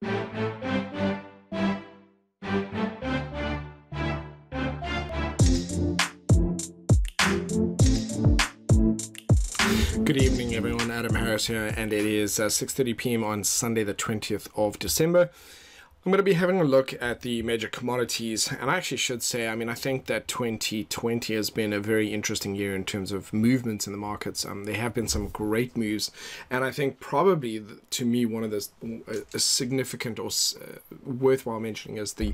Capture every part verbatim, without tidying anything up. Good evening everyone, Adam Harris here, and it is uh, six thirty p m on Sunday the twentieth of December. I'm going to be having a look at the major commodities, and I actually should say, I mean, I think that twenty twenty has been a very interesting year in terms of movements in the markets. Um, there have been some great moves, and I think probably, to me, one of the uh, significant or uh, worthwhile mentioning is the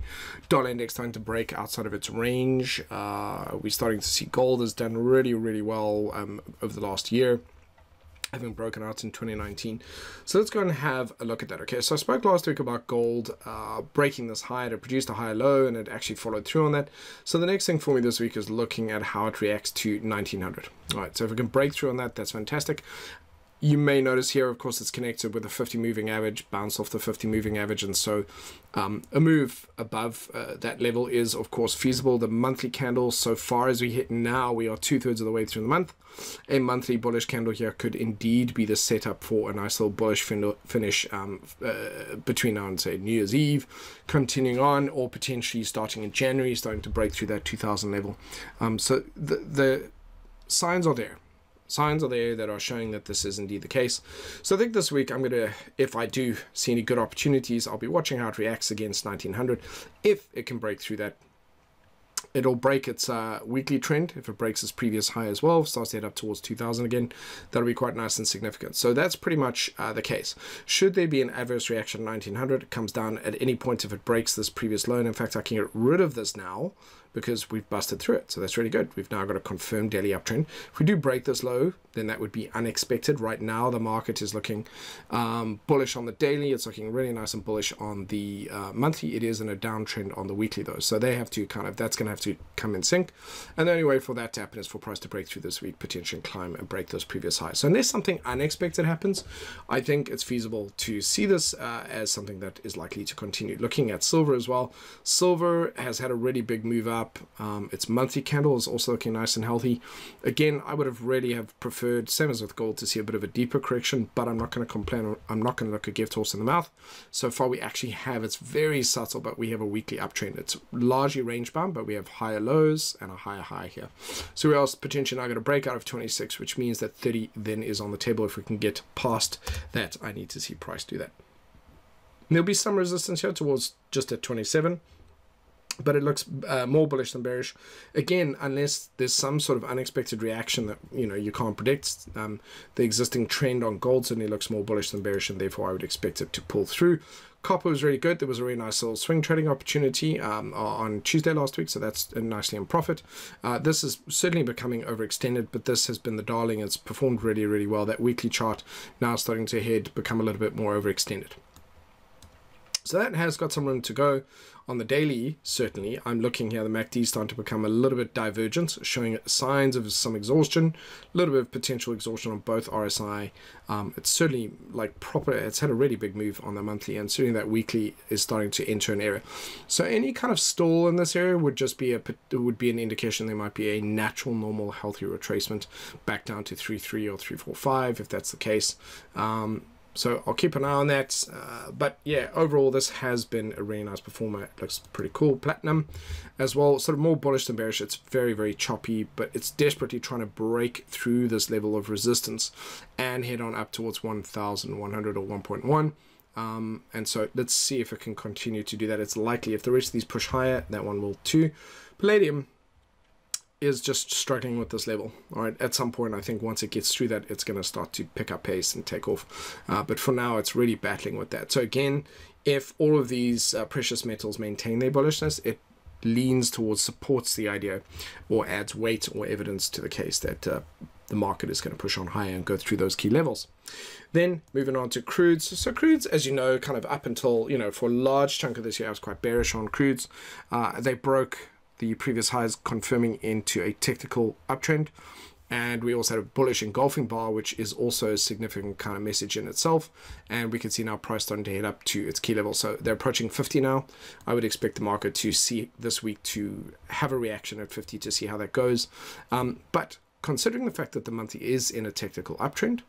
dollar index starting to break outside of its range. Uh, we're starting to see gold has done really, really well um, over the last year, having broken out in twenty nineteen. So let's go and have a look at that. Okay, so I spoke last week about gold uh, breaking this high. It produced a higher low and it actually followed through on that. So the next thing for me this week is looking at how it reacts to nineteen hundred. All right, so if we can break through on that, that's fantastic. You may notice here, of course, it's connected with a fifty moving average, bounce off the fifty moving average. And so um, a move above uh, that level is, of course, feasible. The monthly candle, so far as we hit now, we are two thirds of the way through the month. A monthly bullish candle here could indeed be the setup for a nice little bullish fin finish um, uh, between now and, say, New Year's Eve, continuing on, or potentially starting in January, starting to break through that two thousand level. Um, so the, the signs are there. Signs are there that are showing that this is indeed the case. So I think this week I'm going to, if I do see any good opportunities, I'll be watching how it reacts against nineteen hundred. If it can break through that, it'll break its uh, weekly trend. If it breaks its previous high as well, starts to head up towards two thousand again, that'll be quite nice and significant. So that's pretty much uh, the case. Should there be an adverse reaction to nineteen hundred, it comes down at any point if it breaks this previous low. And in fact, I can get rid of this now because we've busted through it. So that's really good. We've now got a confirmed daily uptrend. If we do break this low, then that would be unexpected. Right now, the market is looking um, bullish on the daily. It's looking really nice and bullish on the uh, monthly. It is in a downtrend on the weekly though. So they have to kind of, that's going to have to come in sync. And the only way for that to happen is for price to break through this week, potentially climb and break those previous highs. So unless something unexpected happens, I think it's feasible to see this uh, as something that is likely to continue. Looking at silver as well. Silver has had a really big move up. Up. Um, its monthly candle is also looking nice and healthy. Again, I would have really have preferred, same as with gold, to see a bit of a deeper correction, but I'm not going to complain. I'm not going to look a gift horse in the mouth. So far we actually have, it's very subtle, but we have a weekly uptrend. It's largely range bound, but we have higher lows and a higher high here. So we are potentially now going to break out of twenty-six, which means that thirty then is on the table. If we can get past that, I need to see price do that. And there'll be some resistance here towards just at twenty-seven. But it looks uh, more bullish than bearish. Again, unless there's some sort of unexpected reaction that, you know, you can't predict, um, the existing trend on gold certainly looks more bullish than bearish, and therefore I would expect it to pull through. Copper was really good. There was a really nice little swing trading opportunity um, on Tuesday last week, so that's nicely in profit. Uh, this is certainly becoming overextended, but this has been the darling. It's performed really, really well. That weekly chart now starting to head, become a little bit more overextended. So that has got some room to go. On the daily, certainly, I'm looking here, the M A C D is starting to become a little bit divergent, showing signs of some exhaustion, a little bit of potential exhaustion on both R S I. Um, it's certainly like proper, it's had a really big move on the monthly, and certainly that weekly is starting to enter an area. So any kind of stall in this area would just be a would be an indication there might be a natural, normal, healthy retracement back down to three three or three four five, if that's the case. Um, So I'll keep an eye on that. Uh, but yeah, overall, this has been a really nice performer. It looks pretty cool. Platinum as well, sort of more bullish than bearish. It's very, very choppy, but it's desperately trying to break through this level of resistance and head on up towards one thousand one hundred or one point one. Um, and so let's see if it can continue to do that. It's likely if the rest of these push higher, that one will too. Palladium is just struggling with this level. All right, at some point I think once it gets through that, it's going to start to pick up pace and take off, uh, but for now it's really battling with that. So again, if all of these uh, precious metals maintain their bullishness, it leans towards, supports the idea or adds weight or evidence to the case that uh, the market is going to push on higher and go through those key levels. Then moving on to crudes. So crudes, as you know, kind of up until, you know, for a large chunk of this year I was quite bearish on crudes. Uh, they broke the previous highs, confirming into a technical uptrend, and we also had a bullish engulfing bar, which is also a significant kind of message in itself. And we can see now price starting to head up to its key level, so they're approaching fifty now. I would expect the market to see this week to have a reaction at fifty to see how that goes. Um, but considering the fact that the monthly is in a technical uptrend,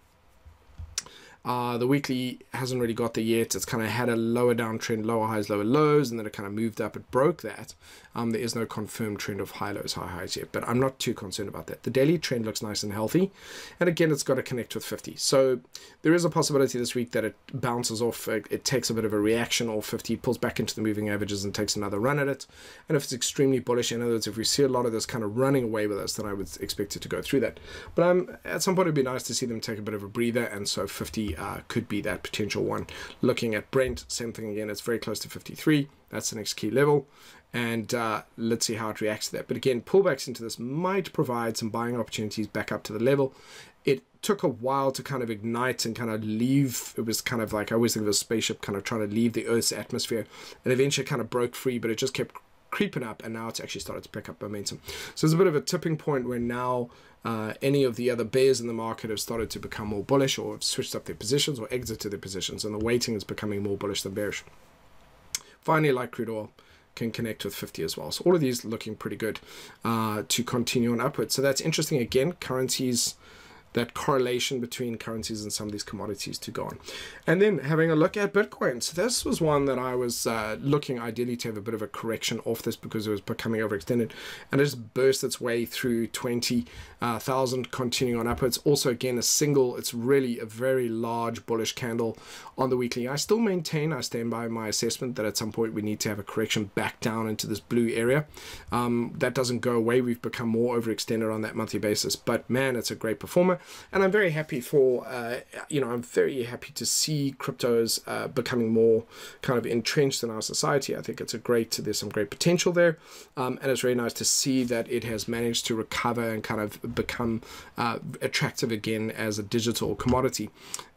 Uh, the weekly hasn't really got there yet. It's kind of had a lower downtrend, lower highs, lower lows, and then it kind of moved up. It broke that. Um, there is no confirmed trend of high lows, high highs yet, but I'm not too concerned about that. The daily trend looks nice and healthy. And again, it's got to connect with fifty. So there is a possibility this week that it bounces off. It, it takes a bit of a reaction off fifty, pulls back into the moving averages and takes another run at it. And if it's extremely bullish, in other words, if we see a lot of this kind of running away with us, then I would expect it to go through that. But um, at some point, it'd be nice to see them take a bit of a breather. And so fifty, Uh, could be that potential one. Looking at Brent, same thing again, it's very close to fifty-three. That's the next key level, and uh, let's see how it reacts to that. But again, pullbacks into this might provide some buying opportunities back up to the level. It took a while to kind of ignite and kind of leave. It was kind of like, I always think of a spaceship kind of trying to leave the Earth's atmosphere, and eventually kind of broke free, but it just kept creeping up, and now it's actually started to pick up momentum. So there's a bit of a tipping point where now uh, any of the other bears in the market have started to become more bullish, or have switched up their positions or exited their positions, and the weighting is becoming more bullish than bearish. Finally, like crude oil, can connect with fifty as well. So all of these looking pretty good uh, to continue on upwards. So that's interesting. Again, currencies, that correlation between currencies and some of these commodities to go on. And then having a look at Bitcoin. So this was one that I was uh, looking ideally to have a bit of a correction off this, because it was becoming overextended, and it just burst its way through twenty thousand, continuing on upwards. Also again, a single, it's really a very large bullish candle on the weekly. I still maintain, I stand by my assessment that at some point we need to have a correction back down into this blue area. Um, that doesn't go away. We've become more overextended on that monthly basis, but man, it's a great performer. And I'm very happy for, uh, you know, I'm very happy to see cryptos uh, becoming more kind of entrenched in our society. I think it's a great, there's some great potential there. Um, and it's really nice to see that it has managed to recover and kind of become uh, attractive again as a digital commodity.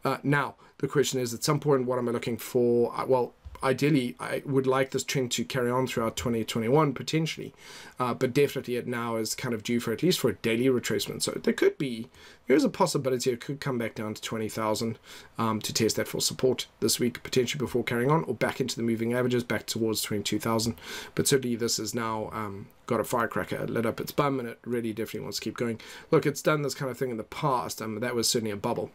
Uh, now, the question is, at some point, what am I looking for? Well, ideally, I would like this trend to carry on throughout twenty twenty-one, potentially, uh, but definitely it now is kind of due for at least for a daily retracement. So there could be, there's a possibility it could come back down to twenty thousand um, to test that for support this week, potentially before carrying on, or back into the moving averages, back towards twenty-two thousand. But certainly this is now... Um, got a firecracker, lit up its bum, and it really definitely wants to keep going. Look, it's done this kind of thing in the past, and um, that was certainly a bubble.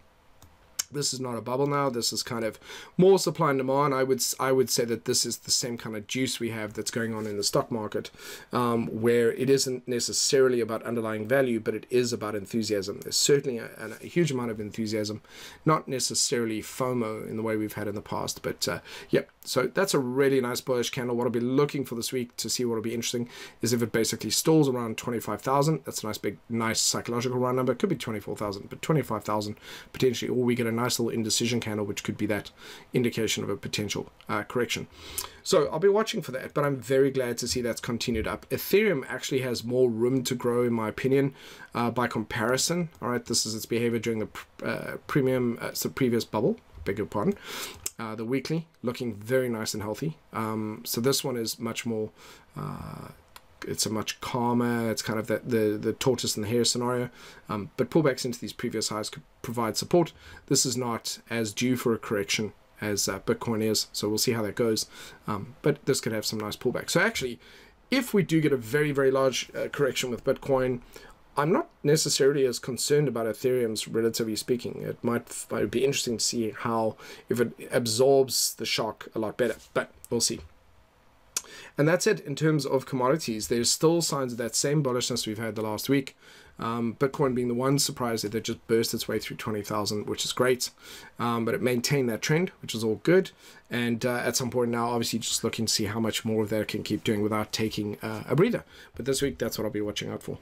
This is not a bubble now. This is kind of more supply and demand. I would I would say that this is the same kind of juice we have that's going on in the stock market, um, where it isn't necessarily about underlying value, but it is about enthusiasm. There's certainly a, a huge amount of enthusiasm, not necessarily FOMO in the way we've had in the past, but uh, yep. So that's a really nice bullish candle. What I'll be looking for this week to see what will be interesting is if it basically stalls around twenty-five thousand. That's a nice big, nice psychological round number. It could be twenty-four thousand, but twenty-five thousand potentially, or we get a nice nice little indecision candle, which could be that indication of a potential uh, correction. So I'll be watching for that, but I'm very glad to see that's continued up. Ethereum actually has more room to grow, in my opinion, uh, by comparison. All right, this is its behavior during the uh, premium, uh, the previous bubble, beg your pardon. Uh, the weekly looking very nice and healthy. Um, so this one is much more... Uh, it's a much calmer, it's kind of that the the tortoise and the hare scenario, um, but pullbacks into these previous highs could provide support. This is not as due for a correction as uh, Bitcoin is, so we'll see how that goes, um, but this could have some nice pullback. So actually, if we do get a very very large uh, correction with Bitcoin, I'm not necessarily as concerned about Ethereum's, relatively speaking. It might, it would be interesting to see how, if it absorbs the shock a lot better, but we'll see. And that's it in terms of commodities. There's still signs of that same bullishness we've had the last week. Um, Bitcoin being the one surprise that it just burst its way through twenty thousand, which is great. Um, but it maintained that trend, which is all good. And uh, at some point now, obviously, just looking to see how much more of that it can keep doing without taking uh, a breather. But this week, that's what I'll be watching out for.